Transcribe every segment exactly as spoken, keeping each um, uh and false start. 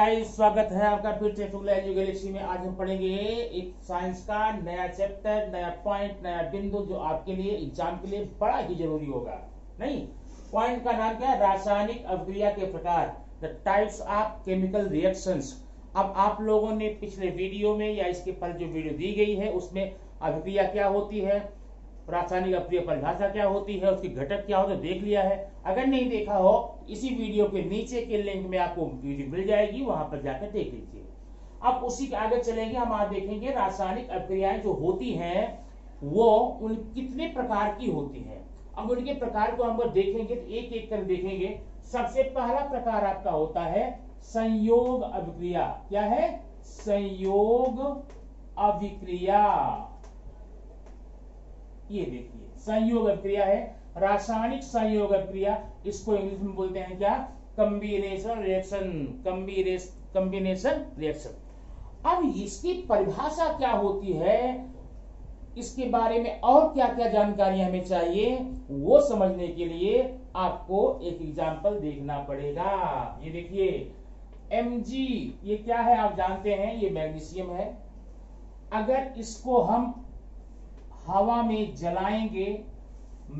Guys, स्वागत है आपका फिर से टूल एंड गैलेक्सी में। आज हम पढ़ेंगे एक साइंस का नया चैप्टर, नया पॉइंट, नया बिंदु जो आपके लिए एग्जाम के लिए बड़ा ही जरूरी होगा। नहीं, पॉइंट का नाम क्या है? रासायनिक अभिक्रिया के प्रकार, the types of chemical reactions. अब आप लोगों ने पिछले वीडियो में या इसके पर जो वीडियो दी गई है उसमें अभिक्रिया क्या होती है, रासायनिक अभिक्रिया परिभाषा क्या होती है, उसके घटक क्या होते हैं देख लिया है। अगर नहीं देखा हो इसी वीडियो के नीचे के लिंक में आपको वीडियो मिल जाएगी, वहां पर जाकर देख लीजिए। अब उसी के आगे चलेंगे, हम आज देखेंगे रासायनिक अभिक्रियाएं जो होती हैं वो उन कितने प्रकार की होती हैं। अब उनके प्रकार को हम देखेंगे तो एक एक कर देखेंगे। सबसे पहला प्रकार आपका होता है संयोग अभिक्रिया। क्या है? संयोग अभिक्रिया। ये देखिए, संयोग अभिक्रिया है, रासायनिक संयोग अभिक्रिया। इसको इंग्लिश में बोलते हैं क्या? Combination reaction. Combination reaction. अब इसकी परिभाषा क्या होती है, इसके बारे में और क्या क्या जानकारी हमें चाहिए, वो समझने के लिए आपको एक एग्जाम्पल देखना पड़ेगा। ये देखिए एमजी, ये क्या है आप जानते हैं, ये मैग्नीशियम है। अगर इसको हम हवा में जलाएंगे,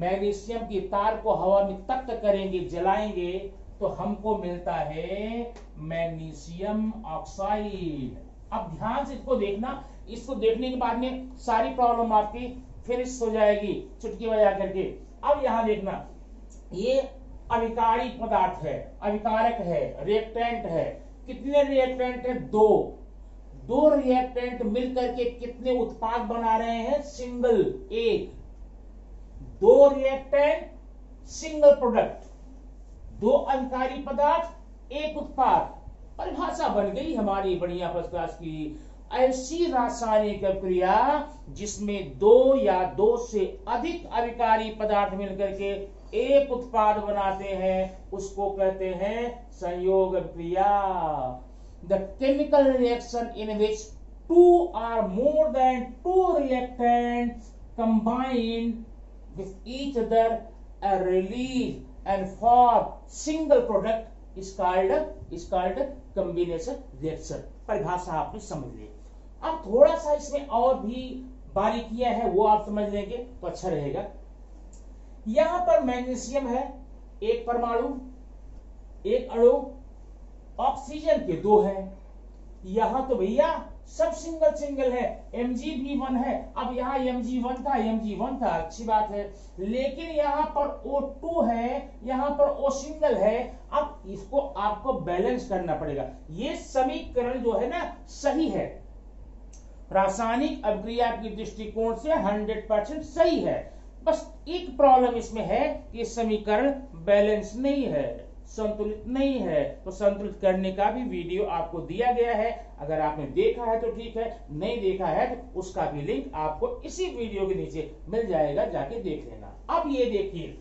मैग्नीशियम की तार को हवा में तप्त करेंगे, जलाएंगे तो हमको मिलता है मैग्नीशियम ऑक्साइड। अब ध्यान से इसको देखना, इसको देखने के बाद में सारी प्रॉब्लम आपकी फिनिश हो जाएगी चुटकी बजा करके। अब यहां देखना, ये अभिकारी पदार्थ है, अभिकारक है, रिएक्टेंट है। कितने रिएक्टेंट है? दो। दो रिएक्टेंट मिलकर के कितने उत्पाद बना रहे हैं? सिंगल एक। दो रिएक्टेंट सिंगल प्रोडक्ट, दो अभिकारी पदार्थ एक उत्पाद। परिभाषा बन गई हमारी बढ़िया फर्स्ट क्लास की। ऐसी रासायनिक अभिक्रिया जिसमें दो या दो से अधिक अभिकारी पदार्थ मिलकर के एक उत्पाद बनाते हैं उसको कहते हैं संयोग अभिक्रिया। The chemical reaction in which two or more than two reactants combine with each other and release and form single product is called is called combination reaction। परिभाषा आपने समझ ली। अब थोड़ा सा इसमें और भी बारीकियां हैं, वो आप समझ लेंगे तो अच्छा रहेगा। यहां पर मैग्नीशियम है, एक परमाणु, एक अणु। ऑक्सीजन के दो हैं। यहां तो भैया सब सिंगल सिंगल है, एमजी भी वन है। अब यहाँ एमजी वन था, एमजी वन था, अच्छी बात है। लेकिन यहाँ पर ओ टू है, यहाँ पर ओ सिंगल है। अब इसको आपको बैलेंस करना पड़ेगा। ये समीकरण जो है ना सही है, रासायनिक अभिक्रिया के दृष्टिकोण से हंड्रेड परसेंट सही है। बस एक प्रॉब्लम इसमें है कि समीकरण बैलेंस नहीं है, संतुलित नहीं है। तो संतुलित करने का भी वीडियो आपको दिया गया है, अगर आपने देखा है तो ठीक है, नहीं देखा है तो उसका भी लिंक आपको इसी वीडियो के नीचे मिल जाएगा, जाके देख लेना। अब ये देखिए,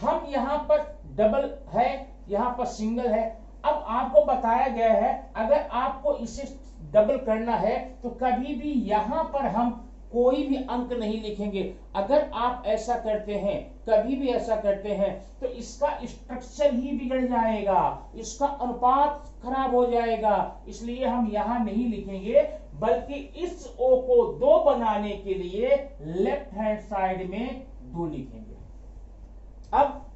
हम यहाँ पर डबल है, यहाँ पर सिंगल है। अब आपको बताया गया है अगर आपको इसे डबल करना है तो कभी भी यहाँ पर हम कोई भी अंक नहीं लिखेंगे। अगर आप ऐसा करते हैं, कभी भी ऐसा करते हैं तो इसका स्ट्रक्चर ही बिगड़ जाएगा, इसका अनुपात खराब हो जाएगा। इसलिए हम यहाँ नहीं लिखेंगे, बल्कि इस O को दो बनाने के लिए लेफ्ट हैंड साइड में दो लिखेंगे। अब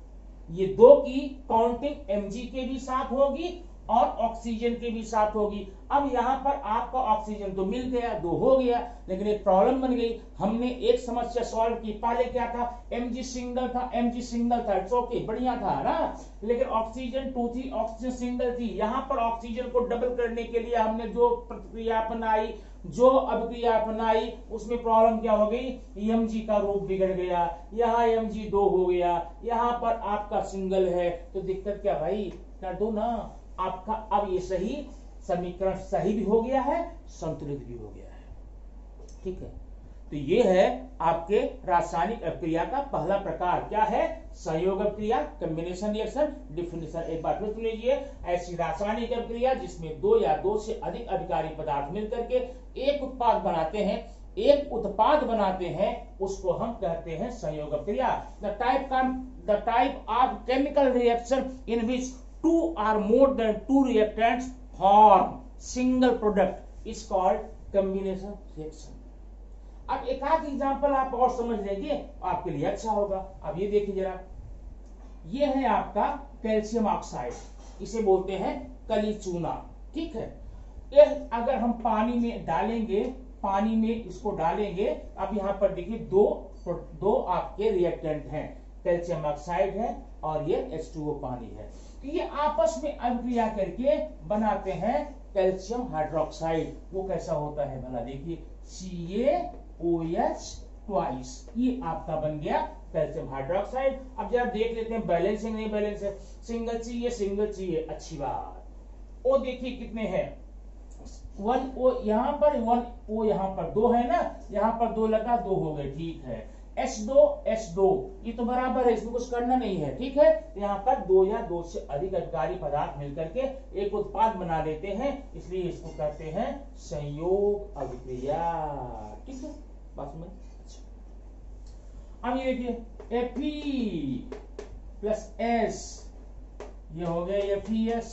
ये दो की काउंटिंग Mg के भी साथ होगी और ऑक्सीजन के भी साथ होगी। अब यहाँ पर आपका ऑक्सीजन तो मिल गया, दो हो गया, लेकिन एक प्रॉब्लम बन गई। हमने एक समस्या सॉल्व की, पहले क्या था? Mg सिंगल था, Mg सिंगल था, इट्स ओके, बढ़िया था ना। लेकिन ऑक्सीजन टू थी, ऑक्सीजन सिंगल थी। यहाँ पर ऑक्सीजन को डबल करने के लिए हमने जो प्रतिक्रिया अपनाई, जो अभिक्रिया अपनाई, उसमें प्रॉब्लम क्या हो गई? एमजी का रूप बिगड़ गया, यहाँ एमजी दो हो गया, यहाँ पर आपका सिंगल है। तो दिक्कत क्या भाई, कर दो ना आपका। अब ये सही समीकरण सही भी हो गया है, संतुलित भी हो गया है, ठीक है। तो ये है आपके रासायनिक अभिक्रिया का पहला प्रकार। क्या है? संयोग अभिक्रिया, कॉम्बिनेशन रिएक्शन। डिफिनेशन एक बार फिर सुन लीजिए, ऐसी रासायनिक अभिक्रिया जिसमें दो या दो से अधिक अभिकारी पदार्थ मिलकर के एक उत्पाद बनाते हैं, एक उत्पाद बनाते हैं उसको हम कहते हैं संयोग अभिक्रिया। द टाइप का the type of chemical reaction in which Two or more than two reactants form single product is called combination reaction। अब एक आध एग्जाम्पल आप और समझ लीजिए, आपके लिए अच्छा होगा। अब ये देखिए जरा, ये है आपका कैल्शियम ऑक्साइड, इसे बोलते हैं कली चूना, ठीक है। ये अगर हम पानी में डालेंगे, पानी में इसको डालेंगे, अब यहाँ पर देखिए दो दो आपके रिएक्टेंट हैं, कैल्शियम ऑक्साइड है और ये एच टू ओ पानी है। तो ये आपस में अभिक्रिया करके बनाते हैं कैल्शियम हाइड्रोक्साइड। वो कैसा होता है भला, देखिए सी ए ओ एच ट्वाइस, ये आपका बन गया कैल्शियम हाइड्रोक्साइड। अब जरा देख लेते हैं बैलेंस है नहीं बैलेंस है, सिंगल चाहिए सिंगल चाहिए, अच्छी बात। वो देखिए कितने हैं, वन ओ यहाँ पर, वन ओ यहाँ पर, दो है ना, यहाँ पर दो लगा, दो हो गए, ठीक है। एच टू एच टू ये तो बराबर है, इसमें कुछ करना नहीं है, ठीक है। यहाँ पर दो या दो से अधिक अभिकारी पदार्थ मिलकर के एक उत्पाद बना लेते हैं, इसलिए इसको कहते हैं संयोग अभिक्रिया, ठीक है। बात में अच्छा, अब ये देखिए एफ ई प्लस एस, ये हो गया एफ ई एस,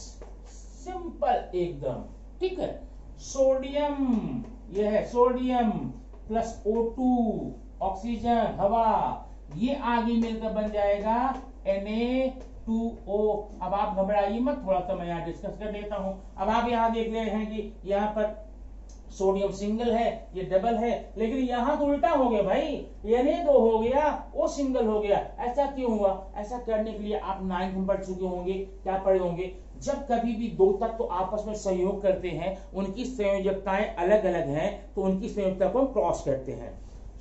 सिंपल एकदम, ठीक है। सोडियम, ये है sodium plus O two oxygen हवा, ये आगे मिलकर बन जाएगा एन ए टू ओ। अब आप घबराइए मत, थोड़ा सा मैं यहाँ डिस्कस कर देता हूं। अब आप यहाँ देख रहे हैं कि यहाँ पर सोडियम सिंगल है, ये डबल है, लेकिन यहाँ तो उल्टा हो गया भाई, यानी दो हो गया वो सिंगल हो गया। ऐसा क्यों हुआ? ऐसा करने के लिए आप नाइन्थ में पढ़ चुके होंगे, क्या पढ़े होंगे, जब कभी भी दो तत्व आपस में सहयोग करते हैं, उनकी संयोजकताएं अलग अलग हैं, तो उनकी संयोजकता को क्रॉस करते हैं।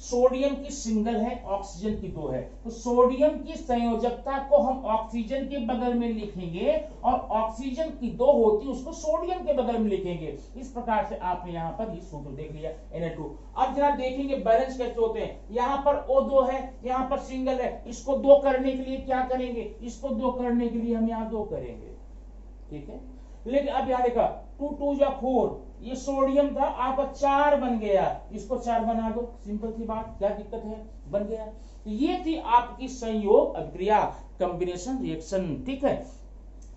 सोडियम की सिंगल है, ऑक्सीजन की दो है, तो सोडियम की संयोजकता को हम ऑक्सीजन के बगल में लिखेंगे, और ऑक्सीजन की दो होती है उसको सोडियम के बगल में लिखेंगे। इस प्रकार से आपने यहाँ पर ये सूत्र देख लिया एन ए टू। अब जरा देखेंगे बैलेंस कैसे होते हैं। यहाँ पर ओ दो है, यहाँ पर सिंगल है, इसको दो करने के लिए क्या करेंगे, इसको दो करने के लिए हम यहाँ दो करेंगे, ठीक है। लेकिन अब यहाँ देखा टू टू या फोर, ये सोडियम था आपका चार बन गया, इसको चार बना दो, सिंपल सी बात, क्या दिक्कत है, बन गया। ये थी आपकी संयोग अभिक्रिया, कॉम्बिनेशन रिएक्शन, ठीक है।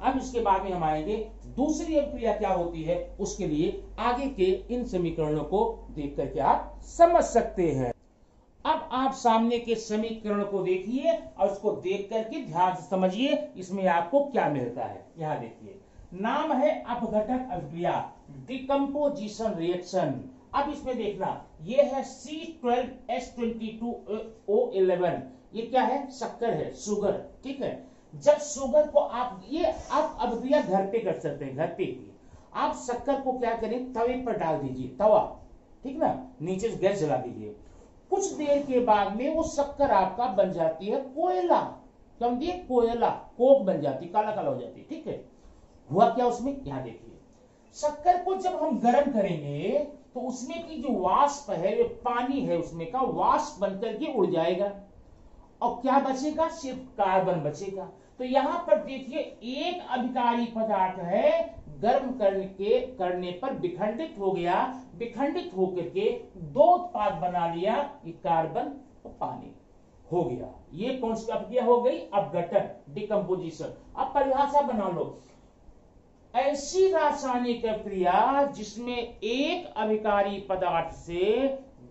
अब इसके बाद में हम आएंगे दूसरी अभिक्रिया क्या होती है, उसके लिए आगे के इन समीकरणों को देख करके आप समझ सकते हैं। अब आप सामने के समीकरण को देखिए और उसको देख करके ध्यान से समझिए, इसमें आपको क्या मिलता है। यहाँ देखिए, नाम है अपघटक अभिक्रिया, डिकम्पोजिशन रिएक्शन। अब इसमें देखना, ये है C twelve H twenty two O eleven, ये क्या है, शक्कर है, शुगर, ठीक है। जब शुगर को आप ये आप अभिक्रिया घर पे कर सकते हैं, घर पे ही आप शक्कर को क्या करें, तवे पर डाल दीजिए, तवा, ठीक ना, नीचे गैस जला दीजिए, कुछ देर के बाद में वो शक्कर आपका बन जाती है कोयला, कम दिए कोयला, कोक बन जाती, काला काला हो जाती, ठीक है। हुआ क्या उसमें, यहाँ देखिए, शक्कर को जब हम गर्म करेंगे तो उसमें की जो वाष्प है, जो पानी है उसमें का वाष्प बनकर के उड़ जाएगा, और क्या बचेगा, सिर्फ कार्बन बचेगा। तो यहाँ पर देखिए एक अभिकारी पदार्थ है, गर्म करके करने पर विखंडित हो गया, विखंडित होकर के दो उत्पाद बना लिया, ये कार्बन और पानी हो गया। ये कौन सी अभिक्रिया हो गई, अपघटन, डिकम्पोजिशन। अब परिभाषा बना लो, ऐसी रासायनिक क्रिया जिसमें एक अभिकारी पदार्थ से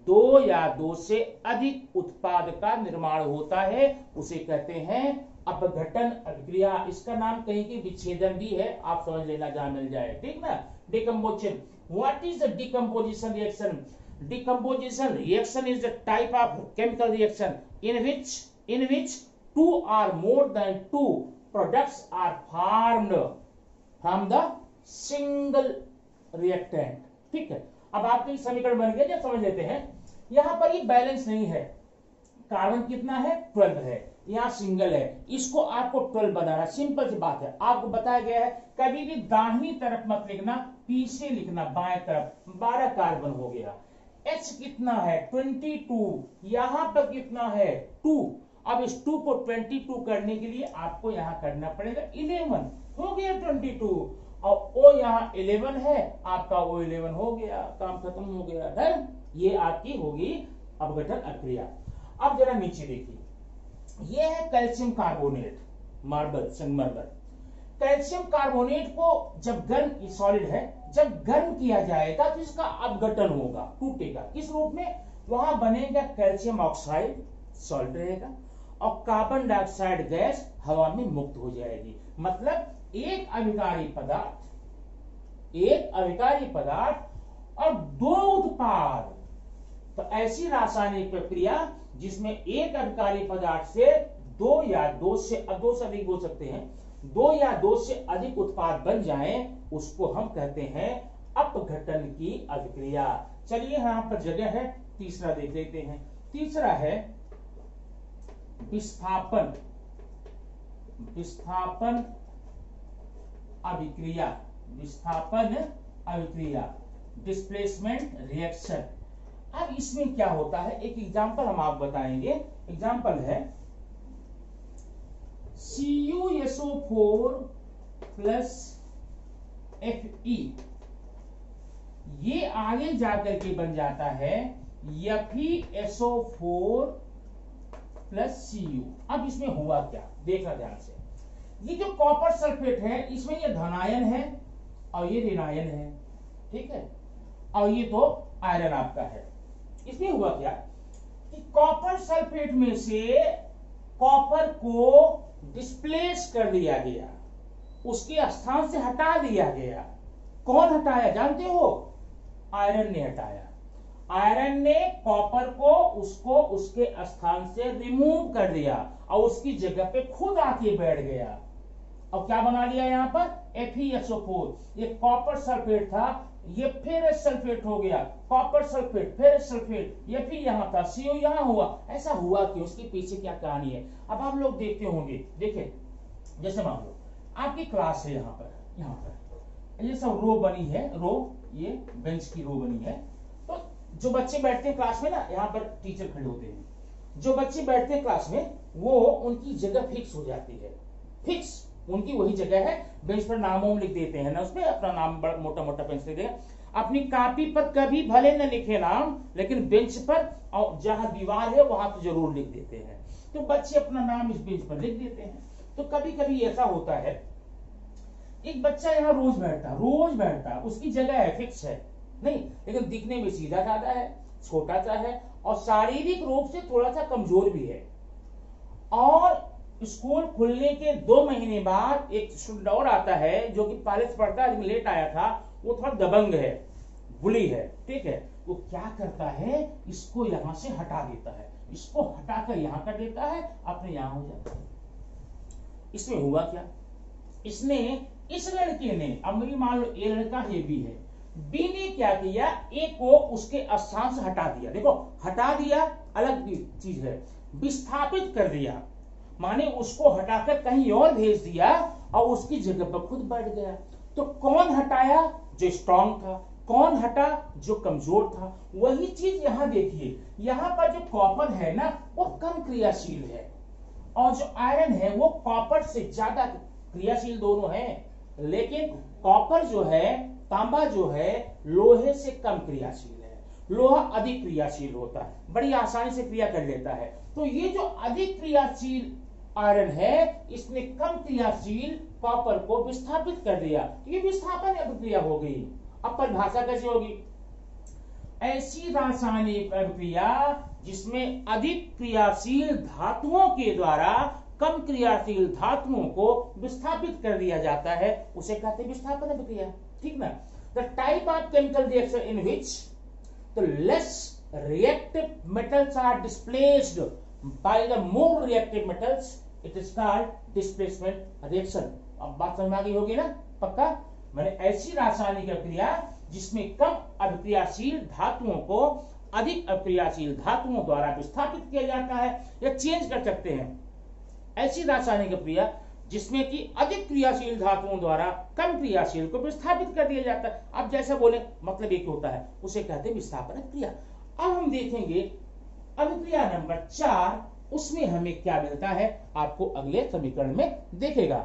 दो या दो से अधिक उत्पाद का निर्माण होता है, उसे कहते हैं अपघटन अभिक्रिया। इसका नाम कहीं की विच्छेदन भी है, आप समझ लेना जहां मिल जाए, ठीक ना। Decomposition, what is the decomposition reaction, decomposition reaction is the type of chemical reaction in which in which two or more than two products are formed from the single reactant, ठीक है। अब आपके समीकरण बन गया, जब समझ लेते हैं। यहाँ पर ये बैलेंस नहीं है, कार्बन कितना है, ट्वेल्व है, यहाँ सिंगल है, इसको आपको ट्वेल्व बनाना, सिंपल सी बात है। आपको बताया गया है कभी भी दाहिनी तरफ मत लिखना, पीछे लिखना, बाएं तरफ। बारह कार्बन हो गया, एच कितना है, ट्वेंटी टू, यहाँ पर कितना है, टू। अब इस टू को बाईस करने के लिए आपको यहाँ करना पड़ेगा इलेवन, हो गया बाईस, और ओ यहाँ इलेवन है, आपका ओ इलेवन हो गया, काम खत्म हो गया, डन। ये आपकी होगी अपघटन अभिक्रिया। अब जरा नीचे देखिए, ये है कैल्शियम कार्बोनेट, मार्बल, संगमरमर, कैल्शियम कार्बोनेट को जब गर्म, सॉलिड है, जब गर्म किया जाएगा तो इसका अपघटन होगा, टूटेगा। किस रूप में? वहां बनेगा कैल्शियम ऑक्साइड, सॉलिड रहेगा, और कार्बन डाइऑक्साइड गैस हवा में मुक्त हो जाएगी। मतलब एक अविकारी पदार्थ, एक अविकारी पदार्थ और दो उत्पाद। तो ऐसी रासायनिक प्रक्रिया जिसमें एक अविकारी पदार्थ से दो या दो से दो से अधिक हो सकते हैं, दो या दो से अधिक उत्पाद बन जाएं, उसको हम कहते हैं अपघटन की अभिक्रिया। चलिए यहाँ पर जगह है तीसरा देख लेते हैं। तीसरा है विस्थापन, विस्थापन अभिक्रिया, विस्थापन अभिक्रिया, डिस्प्लेसमेंट रिएक्शन। अब इसमें क्या होता है, एक एग्जाम्पल हम आप बताएंगे। एग्जाम्पल है C U S O four plus F E, ये आगे जाकर के बन जाता है F E S O four plus C U. अब इसमें हुआ क्या, देखना ध्यान से। ये जो कॉपर सल्फेट है इसमें ये धनायन है और ये ऋणायन है, ठीक है, और ये तो आयरन आपका है। इसमें हुआ क्या कि कॉपर सल्फेट में से कॉपर को डिस्प्लेस कर दिया गया, उसके स्थान से हटा दिया गया। कौन हटाया जानते हो? आयरन ने हटाया। आयरन ने कॉपर को उसको उसके स्थान से रिमूव कर दिया और उसकी जगह पे खुद आके बैठ गया। अब क्या बना लिया यहाँ पर? F E S O four. ये कॉपर सल्फेट था, ये फिर सल्फेट हो गया, कॉपर सल्फेट फिर सल्फेट, ये फिर यहाँ था, सी ओ यहाँ हुआ। ऐसा हुआ कि उसके पीछे क्या कहानी है, अब आप लोग देखते होंगे। देखे, जैसे मान लो आपकी क्लास है, यहाँ पर यहाँ पर ये सब रो बनी है, रो ये बेंच की रो बनी है। तो जो बच्चे बैठते हैं क्लास में ना, यहाँ पर टीचर खड़े होते हैं, जो बच्चे बैठते हैं क्लास में वो उनकी जगह फिक्स हो जाती है, फिक्स उनकी वही जगह है। बेंच पर नामों लिख देते हैं ना, उसमें अपना नाम मोटा मोटा पेंसिल दे, अपनी कापी पर कभी भले न लिखे नाम, लेकिन बेंच पर और जहां दीवार है वहां तो जरूर लिख देते हैं। तो बच्चे अपना नाम इस बेंच पर लिख देते हैं। तो कभी कभी ऐसा होता है, एक बच्चा यहाँ रोज बैठता रोज बैठता उसकी जगह है, फिक्स है नहीं, लेकिन दिखने में सीधा साधा है, छोटा सा है और शारीरिक रूप से थोड़ा सा कमजोर भी है। और स्कूल खुलने के दो महीने बाद एक स्टूडेंट और आता है जो कि पहले से पढ़ता है, लेट आया था, वो थोड़ा दबंग है, बुली है, ठीक है। वो क्या करता है, इसको यहां से हटा देता है, इसको हटाकर यहाँ कर देता है, अपने यहाँ हो जाता है। इसमें हुआ क्या, इसने इस लड़के ने, अब मुझे मान लो ये लड़का है बी है, बी ने क्या किया, ए को उसके स्थान से हटा दिया। देखो हटा दिया अलग चीज है, विस्थापित कर दिया माने उसको हटाकर कहीं और भेज दिया और उसकी जगह पर खुद बैठ गया। तो कौन हटाया? जो स्ट्रांग था। कौन हटा? जो कमजोर था। वही चीज यहाँ देखिए, यहाँ पर जो कॉपर है ना वो कम क्रियाशील है और जो आयरन है वो कॉपर से ज्यादा क्रियाशील, दोनों हैं, लेकिन कॉपर जो है, तांबा जो है, लोहे से कम क्रियाशील। लोहा अधिक क्रियाशील होता है, बड़ी आसानी से क्रिया कर लेता है। तो ये जो अधिक क्रियाशील आयरन है इसने कम क्रियाशील कॉपर को विस्थापित कर दिया, ये विस्थापन अभिक्रिया हो गई। अब परिभाषा कैसे होगी? ऐसी रासायनिक अभिक्रिया जिसमें अधिक क्रियाशील धातुओं के द्वारा कम क्रियाशील धातुओं को विस्थापित कर दिया जाता है, उसे कहते हैं विस्थापन अभिक्रिया, ठीक ना। The type of chemical reaction in which तो less reactive metals are displaced by the more reactive metals, it is called displacement reaction। अब बात समझ में आ गई होगी ना, पक्का। मैंने ऐसी रासायनिक अभिक्रिया जिसमें कम अभिक्रियाशील धातुओं को अधिक अभिक्रियाशील धातुओं द्वारा विस्थापित किया जाता है या चेंज कर सकते हैं। ऐसी रासायनिक अभिक्रिया जिसमें कि अधिक क्रियाशील धातुओं द्वारा कम क्रियाशील को विस्थापित कर दिया जाता है। अब जैसा बोले मतलब एक होता है, उसे कहते हैं विस्थापन क्रिया। अब हम देखेंगे अभिक्रिया नंबर चार, उसमें हमें क्या मिलता है, आपको अगले समीकरण में देखेगा।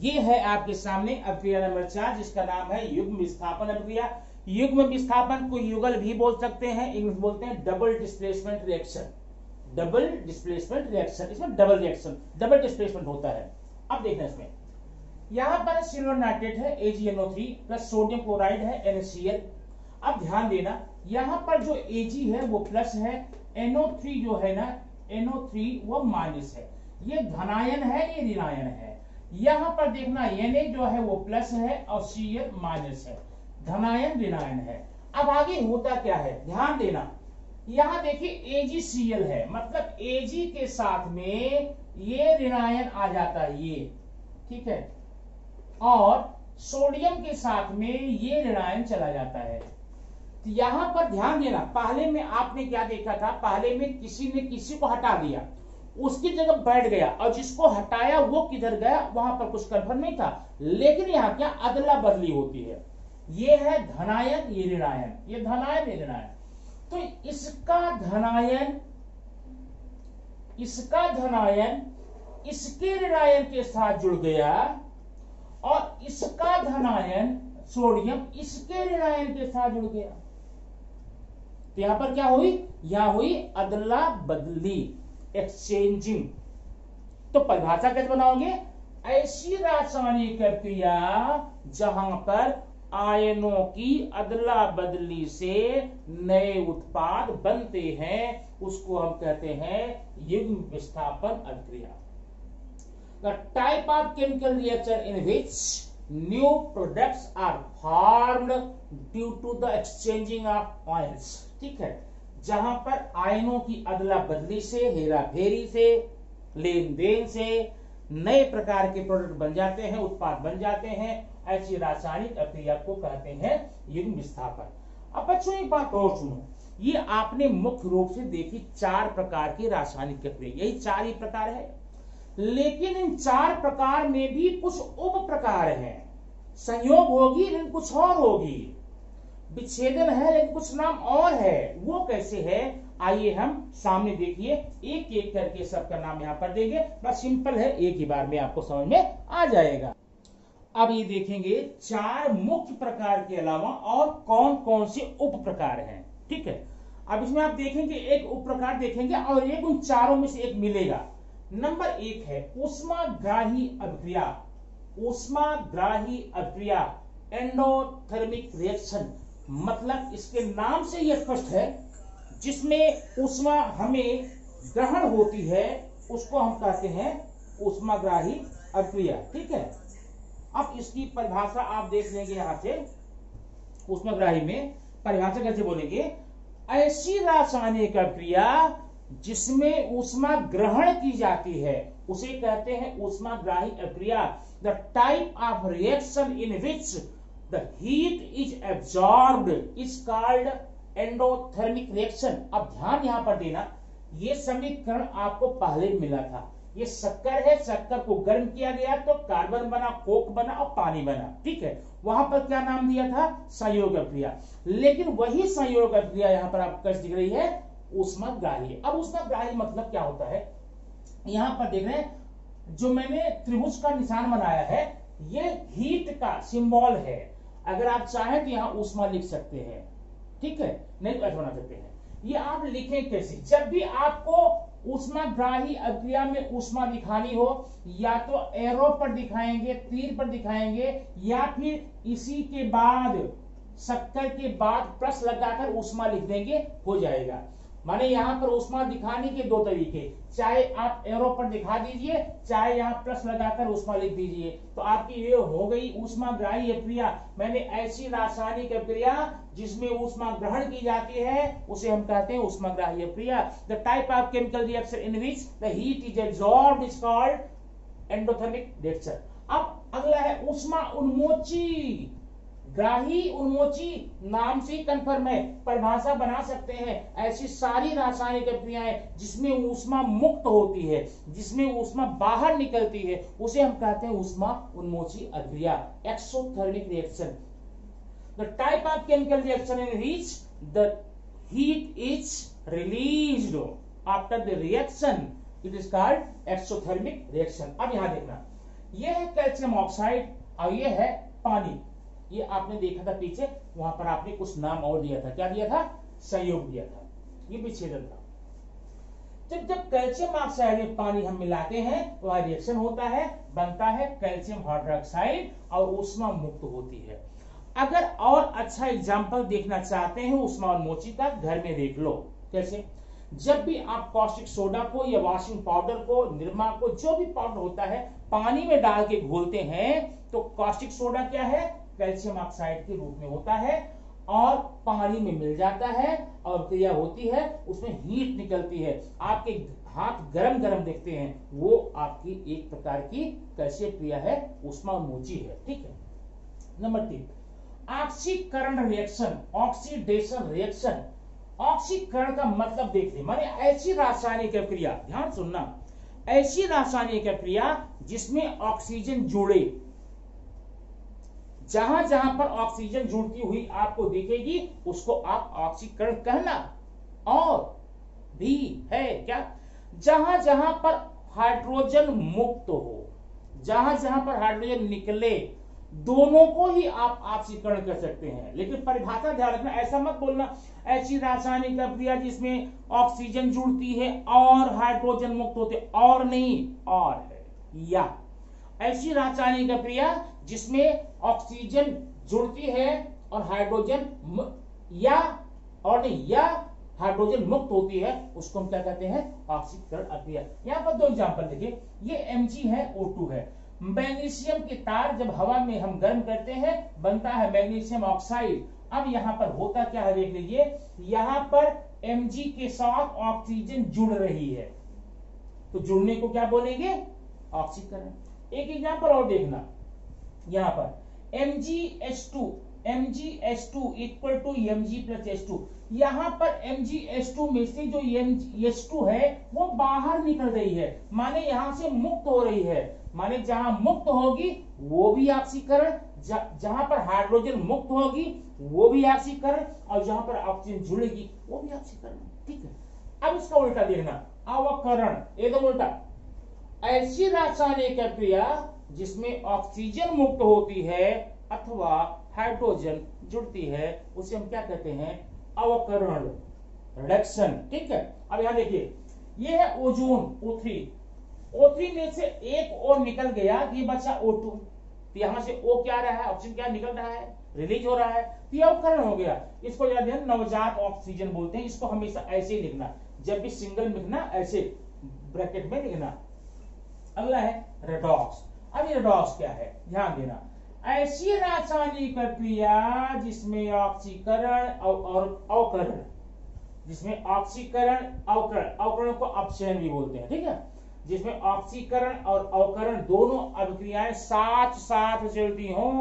ये है आपके सामने अभिक्रिया नंबर चार, जिसका नाम है युग्म विस्थापन अभिक्रिया। युग्म विस्थापन को युगल भी बोल सकते हैं, इंग्लिश बोलते हैं double displacement reaction, double displacement reaction. इसमें डबल रिएक्शन, डबल डिस्प्लेसमेंट होता है। अब देखना इसमें यहाँ पर सिल्वर नाइट्रेट है A G N O three plus sodium chloride है एन ए सी एल। अब ध्यान देना यहाँ पर जो Ag है वो प्लस है, एन ओ थ्री जो है ना एन ओ थ्री वो माइनस है, ये धनायन है ये ऋणायन है। यहाँ पर देखना Na जो है वो प्लस है और Cl माइनस है, धनायन ऋणायन है। अब आगे होता क्या है ध्यान देना, यहाँ देखिए ए जी सी एल है मतलब Ag के साथ में ये ऋणायन आ जाता है ये, ठीक है, और सोडियम के साथ में ये ऋणायन चला जाता है। तो यहां पर ध्यान देना, पहले में आपने क्या देखा था, पहले में किसी ने किसी को हटा दिया उसकी जगह बैठ गया, और जिसको हटाया वो किधर गया वहां पर कुछ कंफर्म नहीं था। लेकिन यहाँ क्या अदला बदली होती है, ये है धनायन ये ऋणायन, ये धनायन ये ऋणायन। तो इसका धनायन इसका धनायन इसके ऋणायन के साथ जुड़ गया, और इसका धनायन सोडियम इसके ऋणायन के साथ जुड़ गया। तो यहां पर क्या हुई, यहां हुई अदला बदली, एक्सचेंजिंग। तो परिभाषा कैसे बनाओगे, ऐसी रासायनिक क्रिया जहां पर आयनों की अदला बदली से नए उत्पाद बनते हैं उसको हम कहते हैं युग्म विस्थापन अभिक्रिया। The type of chemical reaction in which new products are formed due to the exchanging of ions, ठीक है, जहां पर आयनों की अदला बदली से, हेरा फेरी से, लेन देन से नए प्रकार के प्रोडक्ट बन जाते हैं, उत्पाद बन जाते हैं, ऐसी रासायनिक अभिक्रिया को कहते हैं युग्म विस्थापन। अब बच्चों एक बात और सुनो, ये आपने मुख्य रूप से देखी चार प्रकार की रासायनिक अभिक्रिया, यही चार ही प्रकार है, लेकिन इन चार प्रकार में भी कुछ उप प्रकार हैं, संयोग होगी लेकिन कुछ और होगी, विच्छेदन है लेकिन कुछ नाम और है, वो कैसे है आइए हम सामने देखिए एक एक करके सबका नाम यहाँ पर देंगे। बस सिंपल है, एक ही बार में आपको समझ में आ जाएगा। अब ये देखेंगे चार मुख्य प्रकार के अलावा और कौन कौन से उप प्रकार हैं, ठीक है। अब इसमें आप देखेंगे एक उप प्रकार देखेंगे और एक उन चारों में से एक मिलेगा। नंबर एक है ऊष्माग्राही अभिक्रिया, ऊष्माग्राही अभिक्रिया एंडोथर्मिक रिएक्शन, मतलब इसके नाम से यह स्पष्ट है जिसमें ऊष्मा हमें ग्रहण होती है उसको हम कहते हैं ऊष्माग्राही अभिक्रिया, ठीक है। अब इसकी परिभाषा आप देख लेंगे यहां से, ऊष्माग्राही में परिभाषा कैसे बोलेंगे, ऐसी रासायनिक अभिक्रिया जिसमें ऊष्मा ग्रहण की जाती है उसे कहते हैं ऊष्माग्राही अभिक्रिया। The type of reaction in which the heat is absorbed is called endothermic reaction. अब ध्यान यहां पर देना, यह समीकरण आपको पहले मिला था, ये शक्कर है, शक्कर को गर्म किया गया तो कार्बन बना, कोक बना और पानी बना, ठीक है। वहां पर क्या नाम दिया था, संयोग अभिक्रिया, लेकिन वही संयोग अभिक्रिया यहां पर आपको कैसे दिख रही है, ऊष्माग्राही। अब ऊष्माग्राही मतलब क्या होता है, यहां पर देख रहे हैं जो मैंने त्रिभुज का निशान बनाया है ये हीट का सिंबल है, अगर आप चाहें तो यहां ऊष्मा लिख सकते हैं, ठीक है, नहीं तो ऐसा बना सकते हैं। ये आप लिखें कैसे, जब भी आपको ऊष्माग्राही अभिक्रिया में ऊष्मा दिखानी हो या तो एरो पर दिखाएंगे, तीर पर दिखाएंगे, या फिर इसी के बाद शक्कर के बाद प्लस लगाकर ऊष्मा लिख देंगे, हो जाएगा। माने यहाँ पर ऊष्मा दिखाने के दो तरीके, चाहे आप एरो पर दिखा दीजिए, चाहे यहाँ प्लस लगाकर ऊष्मा लिख दीजिए, तो आपकी ये हो गई ऊष्माग्राही अभिक्रिया। मैंने ऐसी रासायनिक अभिक्रिया जिसमें ऊष्मा ग्रहण की जाती है उसे हम कहते हैं ऊष्माग्राही अभिक्रिया। The type of chemical reaction in which the heat is absorbed is called endothermic reaction. अब अगला है ऊष्मा उन्मोची, ग्राही उन्मोची नाम से कंफर्म है, परिभाषा बना सकते हैं, ऐसी सारी रासायनिक अभिक्रियाएं जिसमें ऊष्मा मुक्त होती है, जिसमें ऊष्मा बाहर निकलती है उसे हम कहते हैं ऊष्मा उन्मोची अभिक्रिया, exothermic reaction. The type of chemical reaction in which the heat is released after the reaction it is called exothermic reaction. अब यहां देखना, यह है कैल्शियम ऑक्साइड और यह है पानी, ये आपने देखा था पीछे, वहां पर आपने कुछ नाम और दिया था, क्या दिया था, संयोग दिया था, ये विच्छेदन था। जब जब कैल्शियम ऑक्साइड में पानी हम मिलाते हैं वह रिएक्शन होता है, बनता है कैल्शियम हाइड्रोक्साइड और ऊष्मा मुक्त होती है। अगर और अच्छा एग्जाम्पल देखना चाहते हैं ऊष्मा और मोची का, घर में देख लो। कैसे? जब भी आप कॉस्टिक सोडा को या वॉशिंग पाउडर को, निरमा को, जो भी पाउडर होता है पानी में डाल के घोलते हैं तो कॉस्टिक सोडा क्या है? कैल्शियम ऑक्साइड के रूप में होता है और पानी में मिल जाता है और क्रिया होती है, उसमें हीट निकलती है, आपके हाथ गरम गरम देखते हैं, वो आपकी एक प्रकार की कैसे क्रिया है? ऊष्मामोची है। ठीक है। नंबर तीन, ऑक्सीकरण रिएक्शन, ऑक्सीडेशन रिएक्शन। ऑक्सीकरण का मतलब देख ले, माने ऐसी रासायनिक क्रिया, ध्यान सुनना, ऐसी रासायनिक क्रिया जिसमें ऑक्सीजन जुड़े, जहां जहां पर ऑक्सीजन जुड़ती हुई आपको दिखेगी उसको आप ऑक्सीकरण कहना। और भी है क्या? जहां जहां पर हाइड्रोजन मुक्त हो, जहां जहां पर हाइड्रोजन निकले, दोनों को ही आप ऑक्सीकरण कर सकते हैं। लेकिन परिभाषा ध्यान रखना, ऐसा मत बोलना ऐसी रासायनिक क्रिया जिसमें ऑक्सीजन जुड़ती है और हाइड्रोजन मुक्त होते, और नहीं, और है, या ऐसी रासायनिक क्रिया जिसमें ऑक्सीजन जुड़ती है और हाइड्रोजन, या और नहीं, या हाइड्रोजन मुक्त होती है, उसको हम क्या कहते हैं? ऑक्सीकरण अक्रिया। यहाँ पर दो एग्जांपल देखिए, ये एमजी है, ओ टू है। मैग्नीशियम की तार जब हवा में हम गर्म करते हैं बनता है मैग्नीशियम ऑक्साइड। अब यहाँ पर होता क्या है देख लीजिए, यहाँ पर एमजी के साथ ऑक्सीजन जुड़ रही है तो जुड़ने को क्या बोलेंगे? ऑक्सीकरण। एक एग्जाम्पल और देखना, यहाँ पर M G H two, M G H two equal to M G plus H two. यहाँ पर एम जी एच टू में से जो एम जी एच टू है वो बाहर निकल रही है, माने यहाँ से मुक्त हो रही है, माने जहाँ मुक्त होगी वो भी ऑक्सीकरण, जहाँ पर हाइड्रोजन मुक्त होगी वो भी ऑक्सीकरण, और जहाँ पर ऑक्सीजन जुड़ेगी वो भी ऑक्सीकरण। ठीक है। अब इसका उल्टा देखना, अवकरण, एकदम उल्टा। ऐसी रासायनिक क्रिया जिसमें ऑक्सीजन मुक्त होती है अथवा हाइड्रोजन जुड़ती है उसे हम क्या कहते हैं? अवकरण, रिडक्शन। ठीक है। अब यहां देखिए, ये है ozone, O three. O three में से एक ओ निकल गया, ये बचा ओ टू। तो यहां से ओ क्या रहा है? ऑक्सीजन क्या निकल रहा है? रिलीज हो रहा है, तो ये अवकरण हो गया। इसको याद है नवजात ऑक्सीजन बोलते हैं। इसको हमेशा ऐसे ही लिखना, जब भी सिंगल लिखना ऐसे ब्रैकेट में लिखना। अगला है रेडॉक्स। अब रेडॉक्स क्या है? ध्यान देना, ऐसी रासायनिक प्रक्रिया जिसमें ऑक्सीकरण और अवकरण, जिसमें ऑक्सीकरण अवकरण, अवकरण को अपचयन भी बोलते हैं। ठीक है। जिसमें ऑक्सीकरण और अवकरण दोनों अभिक्रियाएं साथ साथ चलती हों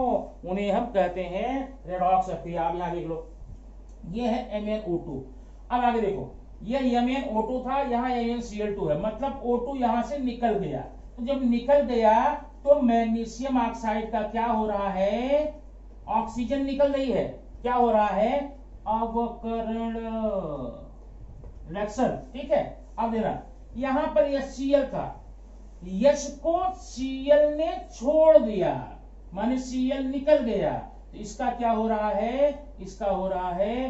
उन्हें हम कहते हैं रेडॉक्स प्रक्रिया। अब यहाँ देख लो, ये है एम एन ओ टू। अब आगे देखो, यह एम एन ओ टू था, यहाँ M N C L two है, मतलब ओ टू यहाँ से निकल गया। तो जब निकल गया तो मैग्नीशियम ऑक्साइड का क्या हो रहा है? ऑक्सीजन निकल रही है, क्या हो रहा है? अवकरण, रिडक्शन। ठीक है। अब देखना, यहां पर यह सी एल था, यश को सी एल ने छोड़ दिया, माने सी एल निकल गया, तो इसका क्या हो रहा है? इसका हो रहा है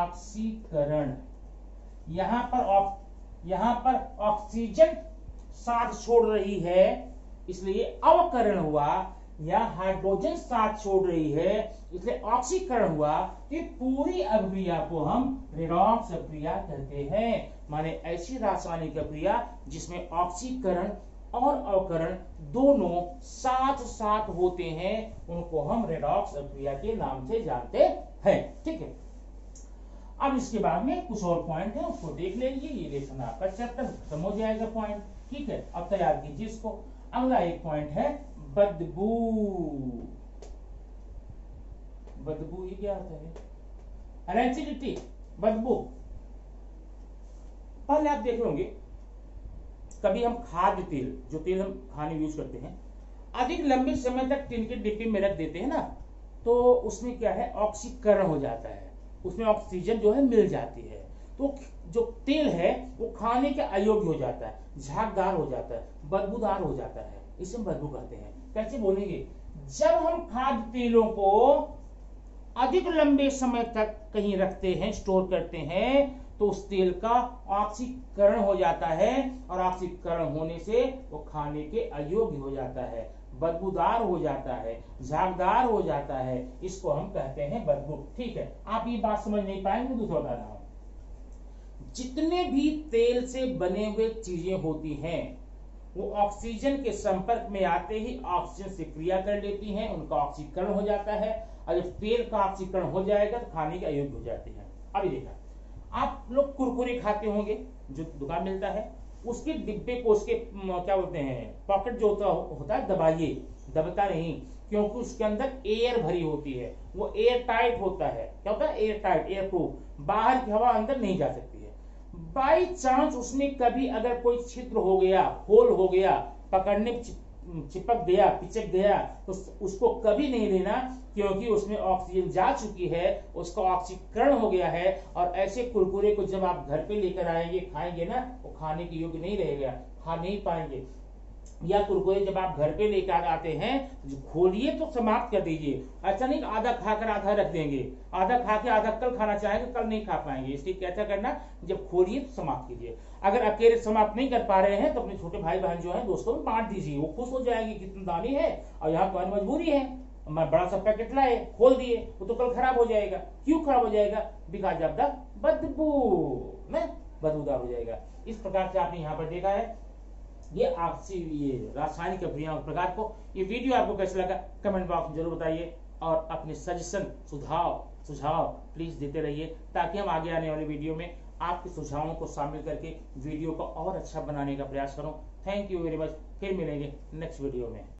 ऑक्सीकरण। यहां पर यहां पर ऑक्सीजन साथ छोड़ रही है इसलिए अवकरण हुआ, या हाइड्रोजन साथ छोड़ रही है इसलिए ऑक्सीकरण हुआ। ये पूरी अभिक्रिया को हम रेडॉक्स अभिक्रिया कहते हैं, माने ऐसी रासायनिक अभिक्रिया जिसमें ऑक्सीकरण और अवकरण दोनों साथ साथ होते हैं, उनको हम रेडॉक्स अभिक्रिया के नाम से जानते हैं। ठीक है। अब इसके बाद में कुछ और पॉइंट है, उसको देख लेंगे, ये लेसन आपका चैप्टर खत्म हो जाएगा पॉइंट। ठीक है। अब तैयार कीजिए इसको। अगला एक पॉइंट है बदबू। बदबू ये क्या होता है? एसिडिटी, बदबू। पहले आप देख लेंगे, कभी हम खाद्य तेल, जो तेल हम खाने में यूज करते हैं, अधिक लंबे समय तक टिन के डिब्बे में रख देते हैं ना, तो उसमें क्या है? ऑक्सीकरण हो जाता है, उसमें ऑक्सीजन जो है मिल जाती है, तो जो तेल है वो खाने के अयोग्य हो जाता है, झागदार हो जाता है, बदबूदार हो जाता है, इसे बदबू कहते हैं। कैसे बोलेंगे? जब हम खाद्य तेलों को अधिक लंबे समय तक कहीं रखते हैं, स्टोर करते हैं, तो उस तेल का ऑक्सीकरण हो जाता है और ऑक्सीकरण होने से वो खाने के अयोग्य हो जाता है, बदबूदार हो जाता है, झागदार हो जाता है, इसको हम कहते हैं बदबू। ठीक है, आप ये बात समझ नहीं पाएंगे, दूसरा बता रहा हूं। जितने भी तेल से बने हुए चीजें होती हैं वो ऑक्सीजन के संपर्क में आते ही ऑक्सीजन से क्रिया कर लेती हैं, उनका ऑक्सीकरण हो जाता है और जब तेल का ऑक्सीकरण हो जाएगा तो खाने के अयोग्य हो जाते हैं। अभी देखा, आप लोग कुरकुरे खाते होंगे जो दुकान मिलता है, उसके डिब्बे को उसके क्या बोलते हैं पॉकेट जो होता होता है दबाइए, दबता नहीं, क्योंकि उसके अंदर एयर भरी होती है, वो एयर टाइट होता है। क्या होता है एयर टाइट, एयर प्रूफ, बाहर की हवा अंदर नहीं जा सकती है। बाय चांस उसमें कभी अगर कोई छिद्र हो गया, होल हो गया, पकड़ने चिपक गया, पिचक गया, तो उसको कभी नहीं लेना, क्योंकि उसमें ऑक्सीजन जा चुकी है, उसका ऑक्सीकरण हो गया है। और ऐसे कुरकुरे को जब आप घर पे लेकर आएंगे, खाएंगे ना, वो खाने के योग्य नहीं रहेगा, खा नहीं पाएंगे। या कुरकुरे जब आप घर पे लेकर आते हैं, खोलिए तो समाप्त कर दीजिए, ऐसा नहीं आधा खाकर आधा रख देंगे, आधा खा के आधा कल खाना चाहेंगे, कल नहीं खा पाएंगे। इसलिए कैसा करना, जब खोलिए तो समाप्त कीजिए। अगर अकेले समाप्त नहीं कर पा रहे हैं तो अपने छोटे भाई बहन जो है दोस्तों में बांट दीजिए, वो खुश हो जाएंगे, कितनी दानी है और यहाँ पर मजबूरी है, मैं बड़ा सा पैकेट लाए, खोल दिए, वो तो कल खराब हो जाएगा। क्यों खराब हो जाएगा? बिकॉज ऑफ द बदबू, ना बदबूदार हो जाएगा। इस प्रकार से आपने यहाँ पर देखा है ये आपसी ये रासायनिक अभिक्रिया प्रकार को। ये वीडियो आपको कैसा लगा कमेंट बॉक्स में जरूर बताइए और अपने सजेशन सुझाव सुझाव प्लीज देते रहिए, ताकि हम आगे आने वाले वीडियो में आपके सुझावों को शामिल करके वीडियो को और अच्छा बनाने का प्रयास करूं। थैंक यू वेरी मच, फिर मिलेंगे नेक्स्ट वीडियो में।